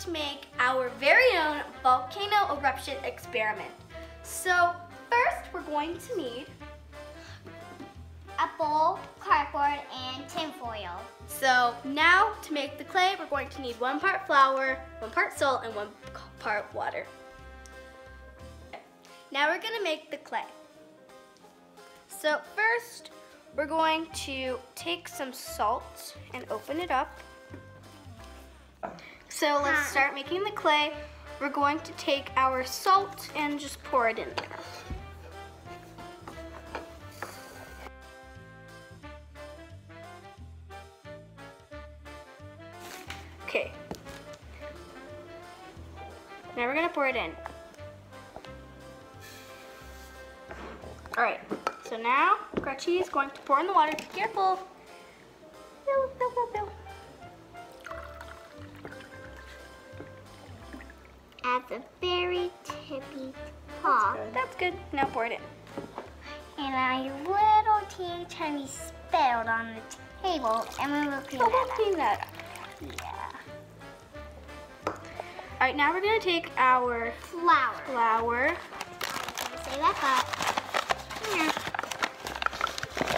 about to make our very own volcano eruption experiment. So first we're going to need a bowl, cardboard, and tin foil. So now to make the clay, we're going to need 1 part flour, 1 part salt, and 1 part water. Now we're gonna make the clay. So first, we're going to take some salt and open it up. So let's start making the clay. We're going to take our salt and just pour it in there. Okay. Now we're gonna pour it in. All right, so now Gretchen is going to pour in the water. Be careful. Fill. At the very tippy top. That's good. Now pour it in. And a little teeny tiny spilled on the table, and we will clean that up. Yeah. All right, now we're gonna take our flour. Save that up. Here.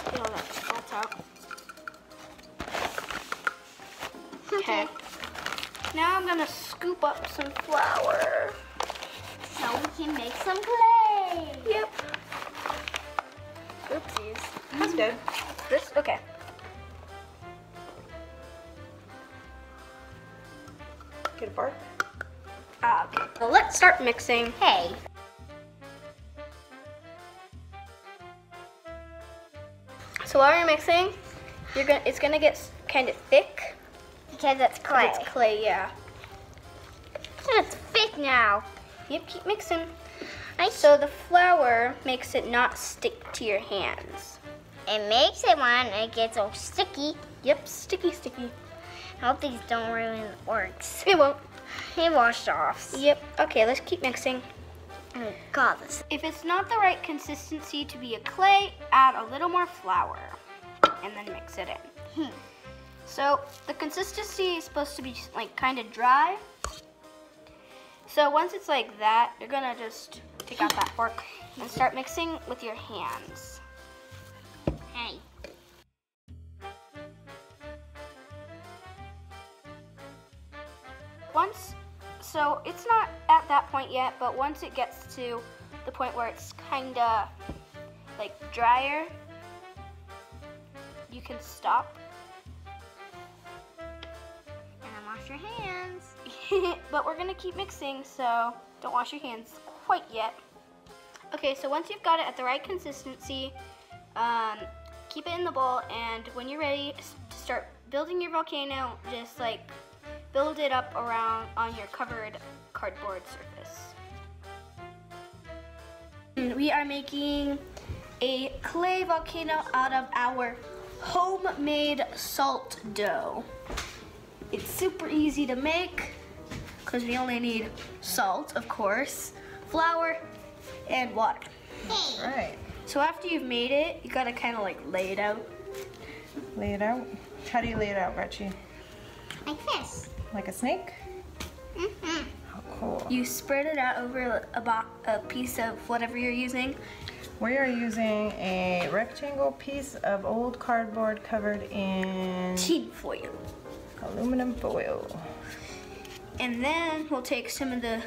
Get all that salt out. Okay. Now I'm gonna scoop up some flour. So we can make some clay. Yep. Oopsies. That's good. This, okay. Get a fork? Okay. So let's start mixing. Hey. So while you're mixing, it's gonna get kind of thick. Because it's clay. It's clay, yeah. It's thick now. Yep, keep mixing. So the flour makes it not stick to your hands. It makes it when it gets all sticky. Yep, sticky. I hope these don't ruin the forks. It won't. It washed off. Yep, okay, let's keep mixing. Oh, God. If it's not the right consistency to be a clay, add a little more flour and then mix it in. So the consistency is supposed to be like kind of dry. So once it's like that, you're gonna just take out that fork and start mixing with your hands. Hey. So it's not at that point yet, but once it gets to the point where it's kinda like drier, you can stop. And wash your hands. But we're gonna keep mixing, so don't wash your hands quite yet. Okay, so once you've got it at the right consistency, keep it in the bowl, and when you're ready to start building your volcano, just like build it up around on your covered cardboard surface. We are making a clay volcano out of our homemade salt dough. It's super easy to make because we only need salt, of course, flour, and water. All right. So after you've made it, you gotta kind of like lay it out. Lay it out? How do you lay it out, Gretchen? Like this. Like a snake? Mm-hmm. How cool. You spread it out over a piece of whatever you're using. We are using a rectangle piece of old cardboard covered in tin foil. Aluminum foil. And then we'll take some of the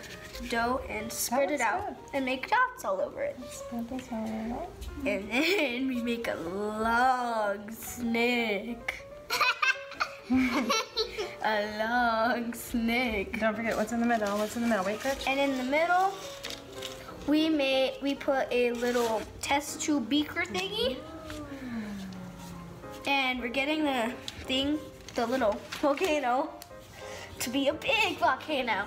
dough and spread it out and make dots all over it. Spread this all over. And then we make a long snake. A long snake. Don't forget what's in the middle. What's in the middle? Wait, Gretch. And in the middle, we put a little test tube beaker thingy. And we're getting the little volcano, to be a big volcano.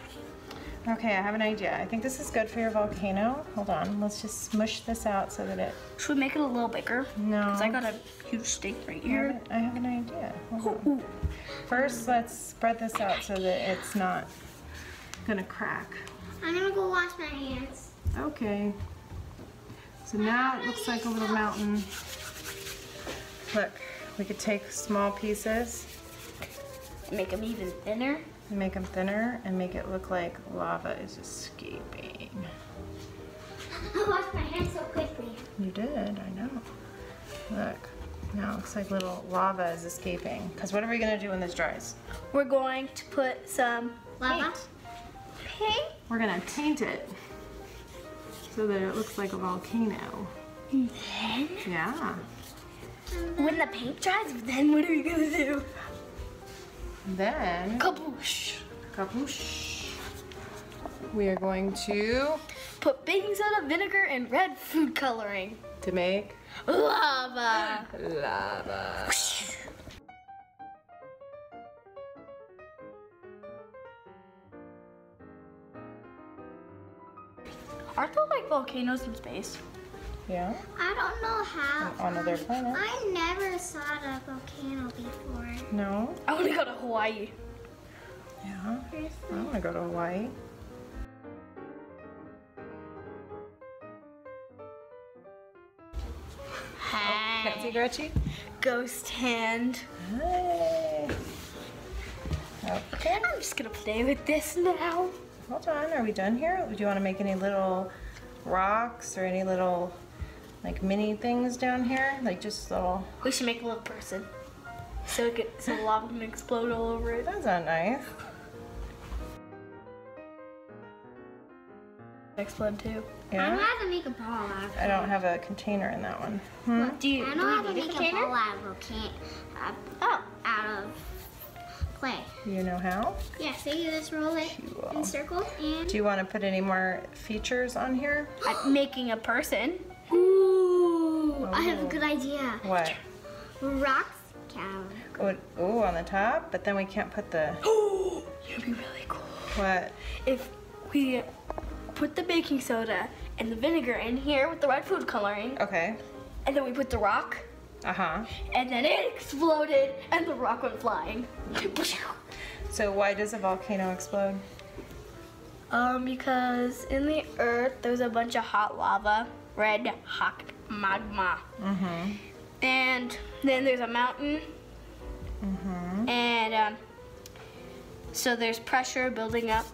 Okay, I have an idea. I think this is good for your volcano. Hold on, let's just smush this out so that it... Should we make it a little bigger? No. Because I got a huge steak right here. I have an idea. Ooh. First, let's spread this out so that it's not gonna crack. I'm gonna go wash my hands. Okay. So now it looks like a little mountain. Look, we could take small pieces. Make them even thinner. make them thinner and make it look like lava is escaping. I washed my hands so quickly. You did, I know. Look, now it looks like little lava is escaping. Because what are we going to do when this dries? We're going to put some lava paint. We're going to paint it so that it looks like a volcano. And then? Yeah. When the paint dries, then what are we going to do? Then, kaboosh! Kaboosh! We are going to put baking soda, vinegar, and red food coloring to make lava. Lava. Whoosh. Aren't there like volcanoes in space? Yeah. I don't know how. On other planets. I never saw a volcano before. No? I want to go to Hawaii. Yeah. Seriously? I want to go to Hawaii. Hi. Hey. Oh, Gretchen? Ghost hand. Hi. Hey. Okay. I'm just going to play with this now. Hold on. Are we done here? Do you want to make any little rocks or any little like mini things down here, like just little. We should make a little person, so it gets, so lava can explode all over it. That's not nice. Explode too. Yeah? I don't know how to make a ball out of it. I don't have a container in that one. Hmm? Do you? I don't know how to make a ball out of clay. You know how? Yeah. So you just roll it in circles. And do you want to put any more features on here? I'm making a person. Ooh, I have a good idea. What? Rocks count. Oh, on the top, but then we can't put the. Oh, it'd be really cool. What? If we put the baking soda and the vinegar in here with the red food coloring. Okay. And then we put the rock. Uh huh. And then it exploded, and the rock went flying. So why does a volcano explode? Because in the earth there's a bunch of hot lava. Red hot magma. Mm-hmm. And then there's a mountain. Mm-hmm. And so there's pressure building up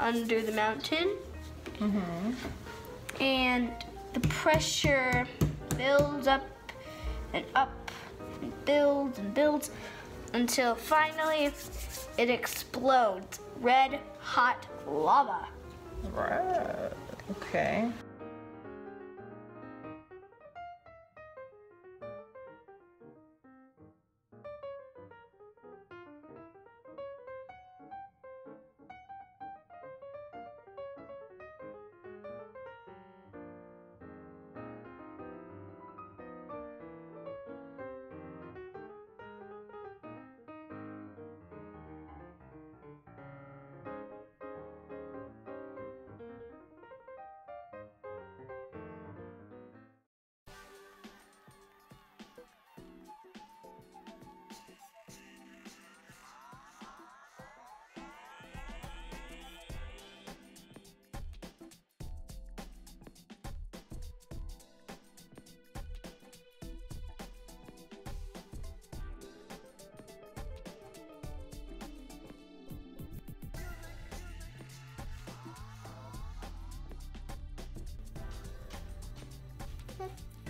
under the mountain. Mm-hmm. And the pressure builds up and builds until finally it explodes. Red hot lava. Right. Okay.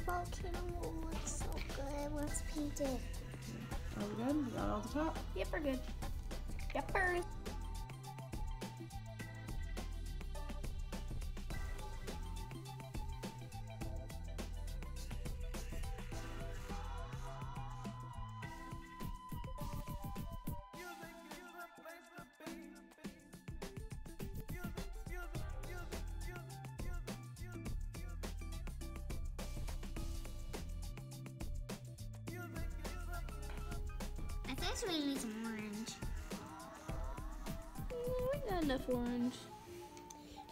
Volcano will look so good once painted. Are we good? We got all the top? Yep, we're good. Yep. I guess we need some orange. We got enough orange.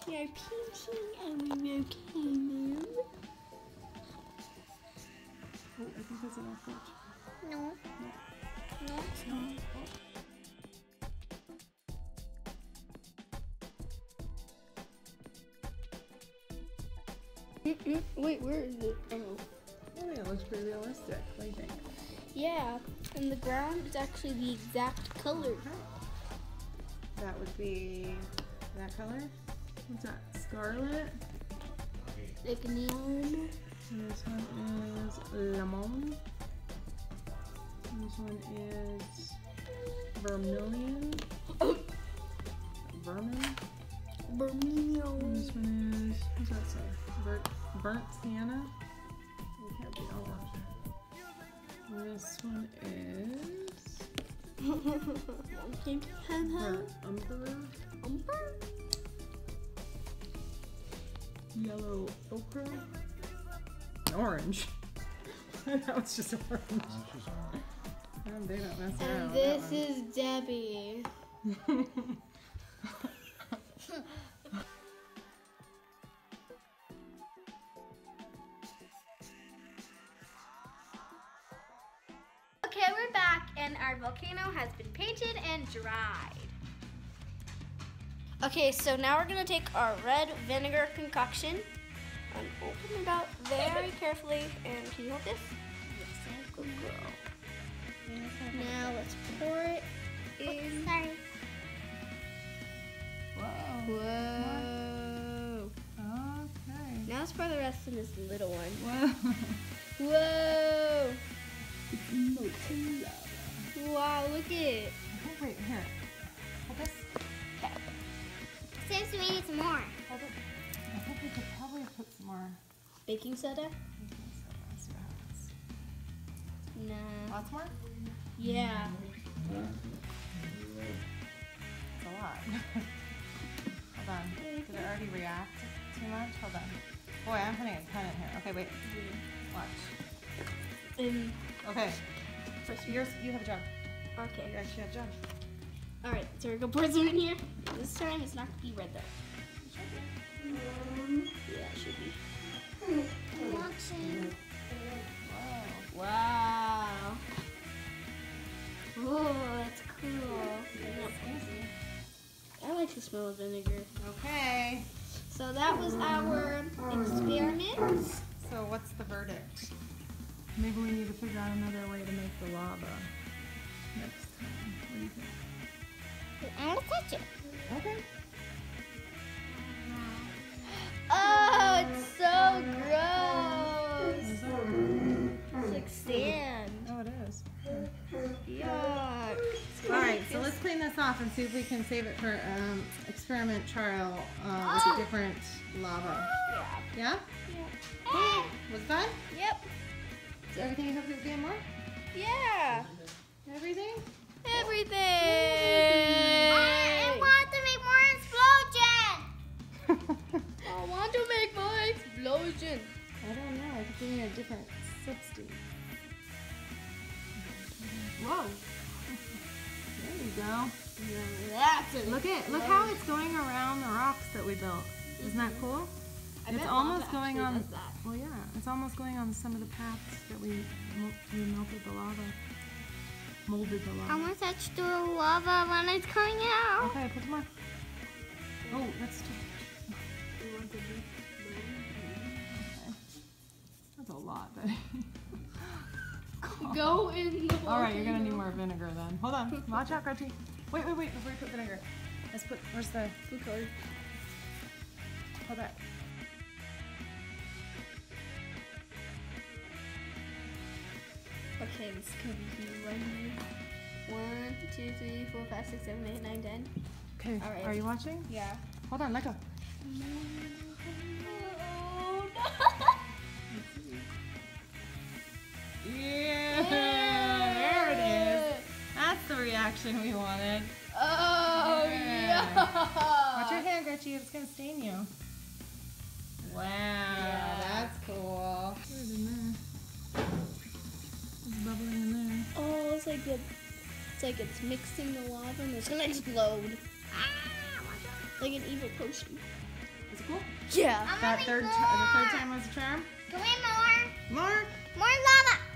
We are painting and we volcano. Oh, I think that's enough orange. No. No. No. Oh. Wait, where is it? Oh. I think it looks pretty realistic. What do you think? Yeah, and the ground is actually the exact color. That would be that color. What's that? Scarlet. Like neon. And this one is lemon. And this one is vermilion. Vermilion. And this one is, what's that say? Burnt sienna. It can't be orange. And this one is umber. Yellow ochre. Orange. That was just orange. And they don't mess around. And this is Debbie. Okay, we're back and our volcano has been painted and dried. Okay, so now we're gonna take our red vinegar concoction and open it up very carefully. And can you hold this? Yes, I can. Go. Now let's pour it in. Sorry. Whoa. Whoa. Okay. Now let's pour the rest in this little one. Whoa. Whoa. It's molten lava. Wow, look at it. Oh, wait, here. Hold this. Okay. Since we need some more. Hold it. I think we could probably put some more. Baking soda? Baking soda. No. Lots more? Yeah. It's a lot. Hold on. Did it already react too much? Hold on. Boy, I'm putting a ton in here. Okay, wait. Watch. Okay. First, yours, you have a jug. Okay. You actually have a jug. Alright, so we're going to pour some in here. This time it's not going to be red though. Yeah, it should be. I'm watching. Whoa. Wow. Whoa, that's cool. I like the smell of vinegar. Okay. So that was our experiment. So what's the verdict? Maybe we need to figure out another way to make the lava next time. What do you think? I want to touch it. Okay. Oh, it's so gross. It's like sand. Oh, it is. Yuck. Alright, so let's clean this off and see if we can save it for experiment trial with a different lava. Yeah? Yeah? Hey, was fun? Yep. Is everything you have for the more? Yeah. Everything? Everything. I want to make more explosion. I want to make more explosion. I don't know. I think we need a different substitute. Whoa. There you go. That's it. Look at how it's going around the rocks that we built. Isn't that cool? It's almost going on. Well, yeah, it's almost going on some of the paths that we melted the lava, molded the lava. I want to touch the lava when it's coming out. Okay, put more. Oh, that's too much. Okay. That's a lot, buddy. Go in the water. All right, you're gonna need more vinegar then. Hold on, watch out, Gretchen. Wait, wait, wait! Before we put vinegar, let's put. Where's the food color? Hold that. Okay, this could be huge. 1, 2, 3, 4, 5, 6, 7, 8, 9, 10. Okay, all right. Are you watching? Yeah. Hold on, let go. No, no. Yeah, there it is. That's the reaction we wanted. Oh, yeah. Watch your hand, Gretchen. It's going to stain you. Wow, yeah. That's cool. Where's in there? Bubbling in there. Oh, it's like it's mixing the lava and it's gonna explode. Ah, like an evil potion. Is it cool? Yeah. That third time was a charm. Go in more. More. More lava.